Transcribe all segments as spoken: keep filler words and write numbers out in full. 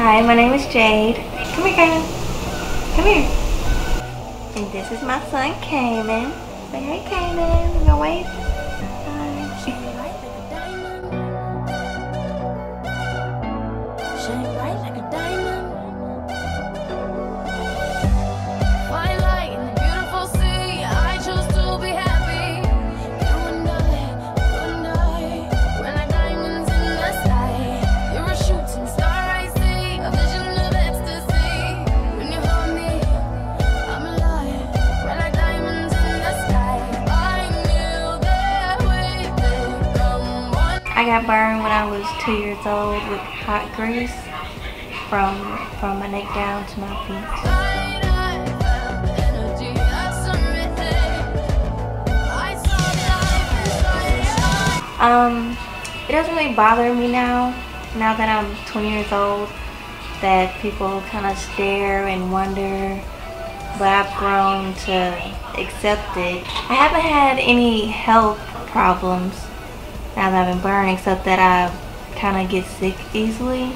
Hi, my name is Jade. Come here, Kaylin. Come here. And this is my son, Kaylin. Say hey, Kaylin. We're gonna wave. Hi. Shine bright like a diamond. Shine bright like a diamond. My light in the beautiful sea. I chose to be happy. You and I, you and I. We're like diamonds in the sky. You're a shooting star. I got burned when I was two years old with hot grease from from my neck down to my feet. Um, it doesn't really bother me now, now that I'm twenty years old, that people kind of stare and wonder, but I've grown to accept it. I haven't had any health problems now that I've been burned, except that I kind of get sick easily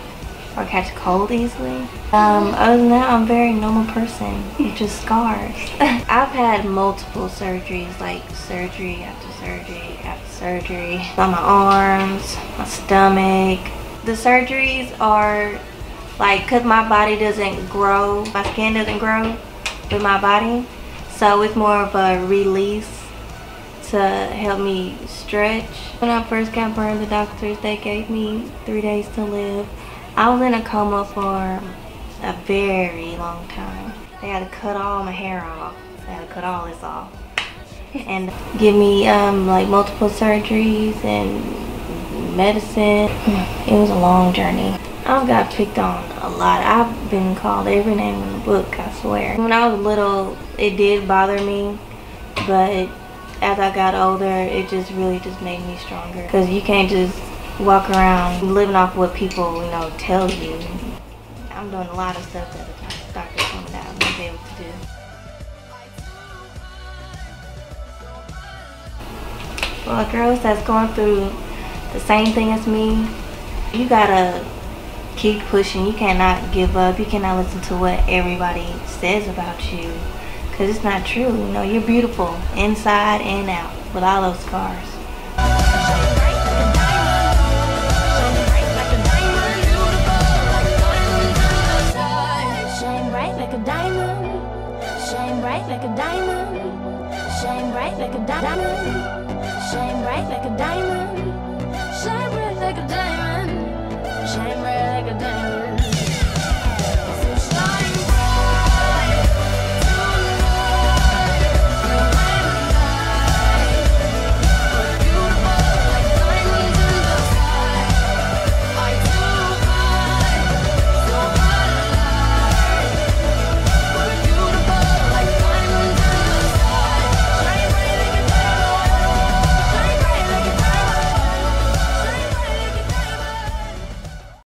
or catch a cold easily. Um, other than that, I'm a very normal person. It's just scars. I've had multiple surgeries, like surgery after surgery after surgery. On my arms, my stomach. The surgeries are like, because my body doesn't grow, my skin doesn't grow with my body, so it's more of a release to help me stretch. When I first got burned, the doctors, they gave me three days to live. I was in a coma for a very long time. They had to cut all my hair off. They had to cut all this off. And give me um, like multiple surgeries and medicine. It was a long journey. I've got picked on a lot. I've been called every name in the book, I swear. When I was little, it did bother me, but as I got older, it just really just made me stronger. Because you can't just walk around living off what people, you know, tell you. I'm doing a lot of stuff that the doctor told me that I wouldn't be able to do. Well, girls that's going through the same thing as me, you gotta keep pushing. You cannot give up. You cannot listen to what everybody says about you. Because it's not true. You know, you're beautiful inside and out with all those scars. Shine bright like a diamond. Shine bright like a diamond. Shine bright like a diamond. Shine bright like a diamond.